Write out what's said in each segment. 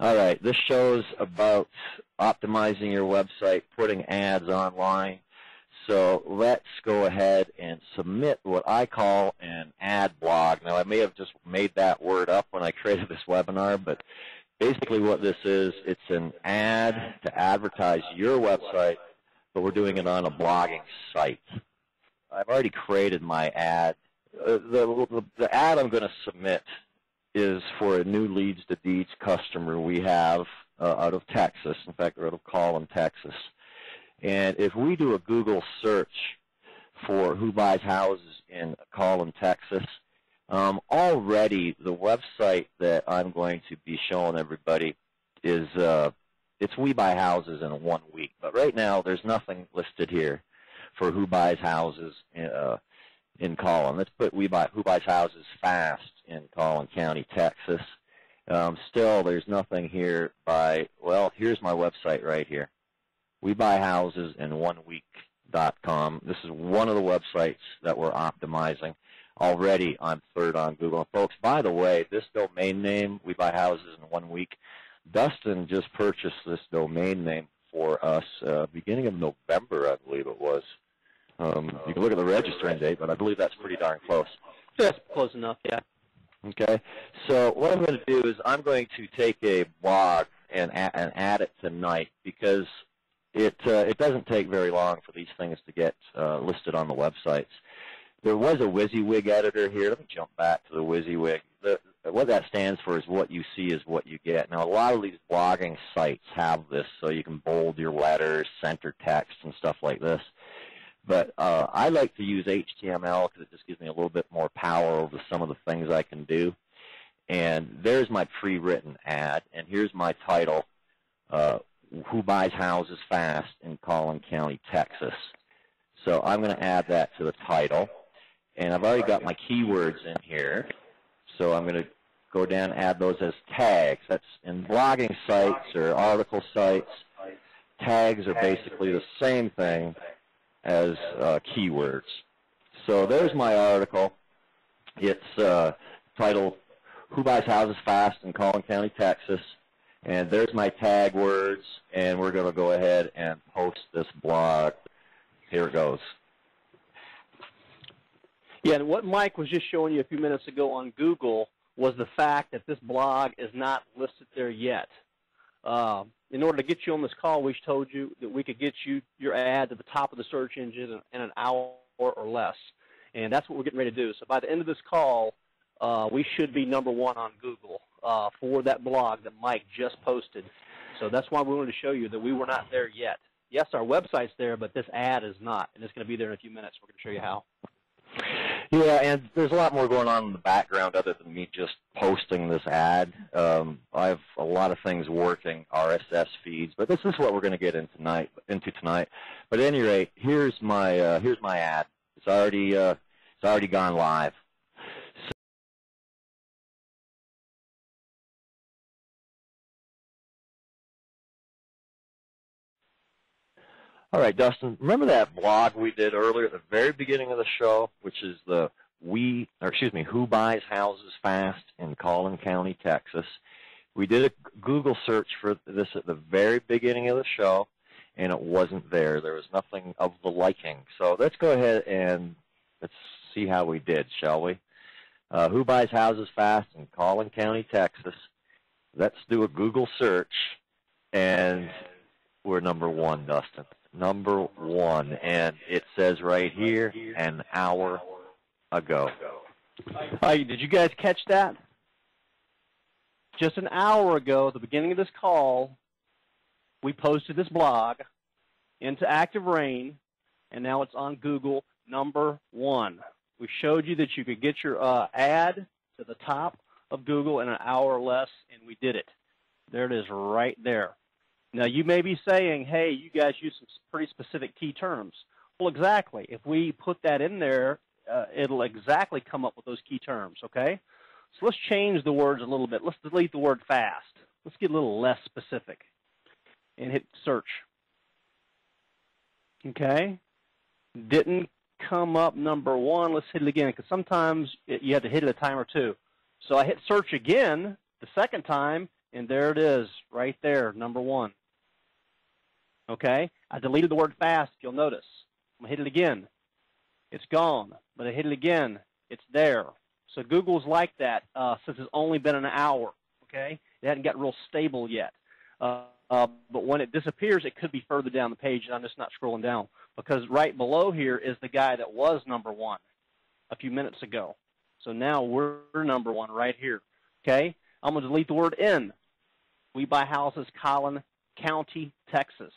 All right, this show's about optimizing your website, putting ads online. So let's go ahead and submit what I call an ad blog. Now, I may have just made that word up when I created this webinar, but basically what this is, it's an ad to advertise your website, but we're doing it on a blogging site. I've already created my ad. The ad I'm going to submit is for a new Leads to Deeds customer we have out of Texas. In fact, they're out of Collin, Texas. And if we do a Google search for who buys houses in Collin, Texas, already the website that I'm going to be showing everybody is it's We Buy Houses in 1 week. But right now, there's nothing listed here for who buys houses in Collin. Let's put Who Buys Houses Fast in Collin County, Texas. Still, there's nothing here by, well, here's my website right here, WeBuyHousesIn1Week.com. This is one of the websites that we're optimizing. Already I'm third on Google. Folks, by the way, this domain name, We Buy Houses in 1 week, Dustin just purchased this domain name for us beginning of November, I believe it was. You can look at the registering date, but I believe that's pretty darn close. Just close enough, yeah. Okay, so what I'm going to do is I'm going to take a blog and add it tonight, because it doesn't take very long for these things to get listed on the websites. There was a WYSIWYG editor here. Let me jump back to the WYSIWYG. What that stands for is what you see is what you get. Now, a lot of these blogging sites have this, so you can bold your letters, center text, and stuff like this. But I like to use HTML because it just gives me a little bit more power over some of the things I can do. And there's my pre-written ad, and here's my title, Who Buys Houses Fast in Collin County, Texas. So I'm going to add that to the title. And I've already got my keywords in here, so I'm going to go down and add those as tags. That's in blogging sites or article sites. Tags are basically the same thing as keywords. So there's my article. It's titled Who Buys Houses Fast in Collin County, Texas. And there's my tag words, and we're going to go ahead and post this blog. Here it goes. Yeah, and what Mike was just showing you a few minutes ago on Google was the fact that this blog is not listed there yet. In order to get you on this call, we told you that we could get you your ad to the top of the search engine in an hour or less. And that's what we're getting ready to do. So by the end of this call, we should be #1 on Google for that blog that Mike just posted. So that's why we wanted to show you that we were not there yet. Yes, our website's there, but this ad is not, and it's going to be there in a few minutes. We're going to show you how. Yeah, and there's a lot more going on in the background other than me just posting this ad. I have a lot of things working, RSS feeds, but this is what we're going to get into tonight. But at any rate, here's my ad. It's already gone live. All right, Dustin, remember that blog we did earlier at the very beginning of the show, which is the Who Buys Houses Fast in Collin County, Texas. We did a Google search for this at the very beginning of the show, and it wasn't there. There was nothing of the liking. So let's go ahead and let's see how we did, shall we? Who Buys Houses Fast in Collin County, Texas. Let's do a Google search, and we're #1, Dustin. #1, and it says right here, an hour ago. Did you guys catch that? Just an hour ago, at the beginning of this call, we posted this blog into ActiveRain, and now it's on Google, #1. We showed you that you could get your ad to the top of Google in an hour or less, and we did it. There it is right there. Now, you may be saying, hey, you guys use some pretty specific key terms. Well, exactly. If we put that in there, it'll exactly come up with those key terms, okay? So let's change the words a little bit. Let's delete the word fast. Let's get a little less specific and hit search. Okay? Didn't come up #1. Let's hit it again, because sometimes you have to hit it a time or two. So I hit search again the second time, And there it is, right there, number one. Okay? I deleted the word fast, you'll notice. I'm going to hit it again. It's gone. But I hit it again. It's there. So Google's like that since it's only been an hour. Okay? It hadn't got real stable yet. But when it disappears, it could be further down the page, and I'm just not scrolling down. Because right below here is the guy that was number one a few minutes ago. So now we're number one right here. Okay? I'm going to delete the word in. We buy houses, Collin County, Texas.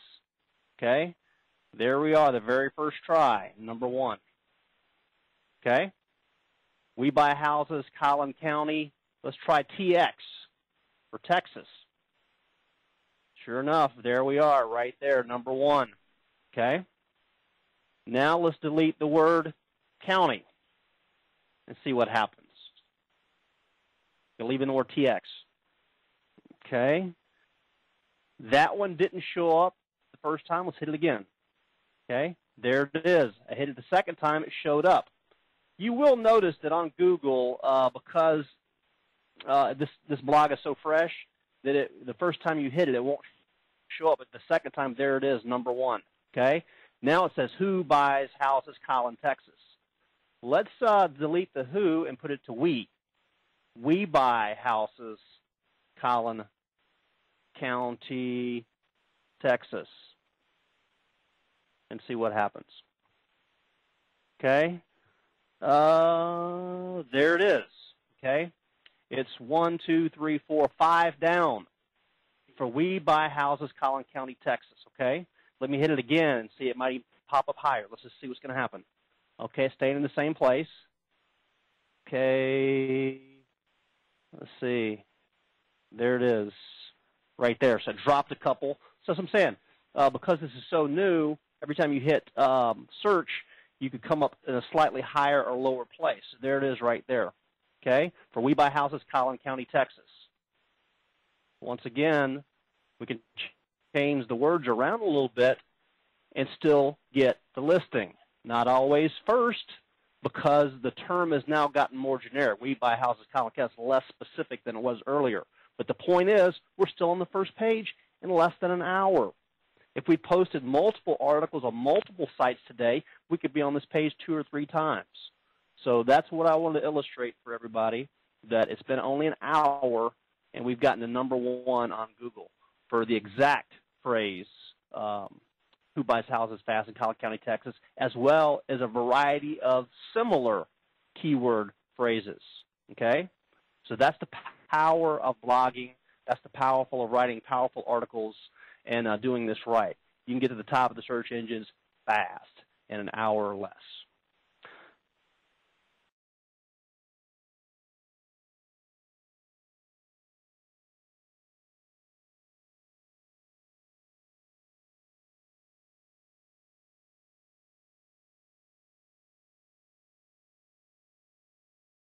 Okay? There we are, the very first try, number one. Okay? We buy houses, Collin County. Let's try TX for Texas. Sure enough, there we are, right there, number one. Okay? Now let's delete the word county and see what happens. You're leaving the word TX. Okay, that one didn't show up the first time. Let's hit it again. Okay, there it is. I hit it the second time. It showed up. You will notice that on Google, because this blog is so fresh, that the first time you hit it, it won't show up. But the second time, there it is, number one. Okay, now it says who buys houses, Collin, Texas. Let's delete the who and put it to we. We buy houses, Collin County, Texas, and see what happens. Okay, there it is. Okay, it's 1, 2, 3, 4, 5 down for we buy houses, Collin County, Texas. Okay, let me hit it again and see, it might even pop up higher. Let's just see what's going to happen. Okay, staying in the same place. Okay, let's see. There it is, right there. So I dropped a couple. So that's what I'm saying. Because this is so new, every time you hit search, you could come up in a slightly higher or lower place. There it is right there, okay, for We Buy Houses, Collin County, Texas. Once again, we can change the words around a little bit and still get the listing. Not always first, because the term has now gotten more generic. We buy houses, Collin County, less specific than it was earlier. But the point is, we're still on the first page in less than an hour. If we posted multiple articles on multiple sites today, we could be on this page 2 or 3 times. So that's what I wanted to illustrate for everybody, that it's been only an hour, and we've gotten to number one on Google for the exact phrase, who buys houses fast in Collin County, Texas, as well as a variety of similar keyword phrases, okay? So that's the power of blogging. That's the powerful of writing powerful articles and doing this right. You can get to the top of the search engines fast in an hour or less.